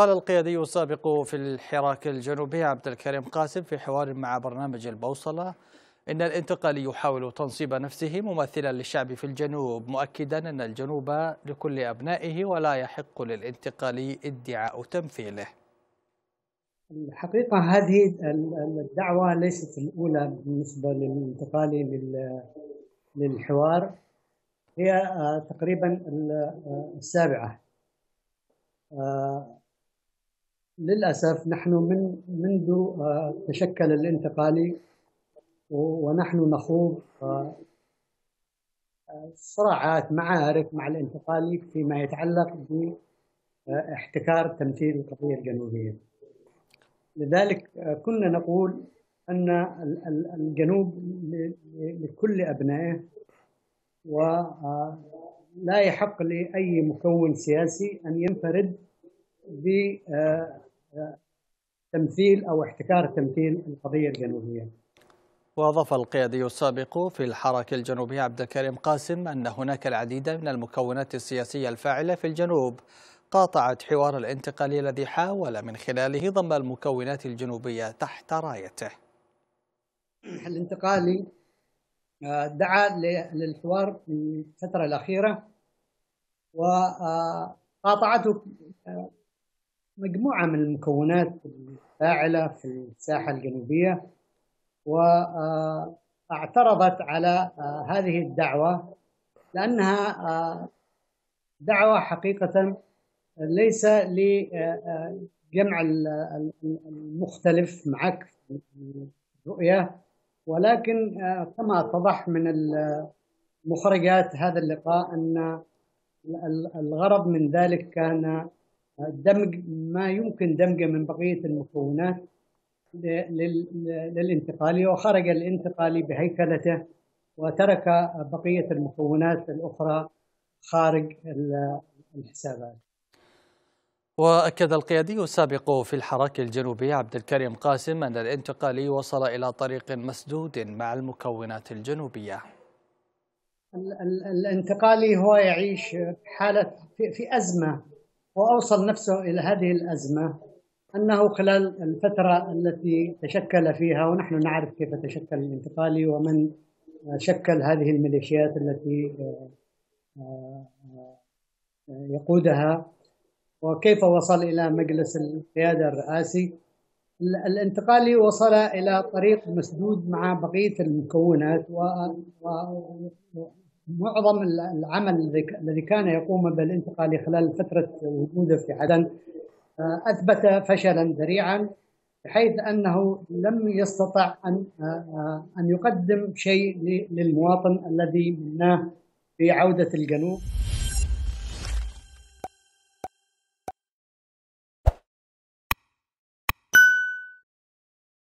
قال القيادي السابق في الحراك الجنوبي عبد الكريم قاسم في حوار مع برنامج البوصلة إن الانتقالي يحاول تنصيب نفسه ممثلا للشعب في الجنوب، مؤكدا أن الجنوب لكل أبنائه ولا يحق للانتقالي ادعاء تمثيله. الحقيقة هذه الدعوة ليست الأولى بالنسبة للانتقالي للحوار، هي تقريبا السابعة. للأسف نحن منذ تشكل الانتقالي ونحن نخوض صراعات معارك مع الانتقالي فيما يتعلق باحتكار تمثيل القضية الجنوبية. لذلك كنا نقول أن الجنوب لكل أبنائه، ولا يحق لأي مكون سياسي أن ينفرد بتمثيل أو احتكار تمثيل القضية الجنوبية. وأضاف القيادي السابق في الحراك الجنوبي عبد الكريم قاسم أن هناك العديد من المكونات السياسية الفاعلة في الجنوب قاطعت حوار الانتقالي الذي حاول من خلاله ضم المكونات الجنوبية تحت رايته. الانتقالي دعا للحوار في الفترة الأخيرة، وقاطعته مجموعة من المكونات الفاعلة في الساحة الجنوبية، واعترضت على هذه الدعوة لأنها دعوة حقيقة ليس لجمع المختلف معك في الرؤية، ولكن كما اتضح من مخرجات هذا اللقاء أن الغرض من ذلك كان دمج ما يمكن دمجه من بقية المكونات للانتقالي، وخرج الانتقالي بهيكلته وترك بقية المكونات الأخرى خارج الحسابات. وأكد القيادي السابق في الحراك الجنوبي عبد الكريم قاسم أن الانتقالي وصل إلى طريق مسدود مع المكونات الجنوبية. الانتقالي هو يعيش حالة في أزمة، وأوصل نفسه إلى هذه الأزمة أنه خلال الفترة التي تشكل فيها، ونحن نعرف كيف تشكل الانتقالي ومن شكل هذه الميليشيات التي يقودها وكيف وصل إلى مجلس القيادة الرئاسي، الانتقالي وصل إلى طريق مسدود مع بقية المكونات، ومعظم العمل الذي كان يقوم به الانتقالي خلال فترة وجوده في عدن أثبت فشلا ذريعا، بحيث أنه لم يستطع أن يقدم شيء للمواطن الذي مناه في عودة الجنوب.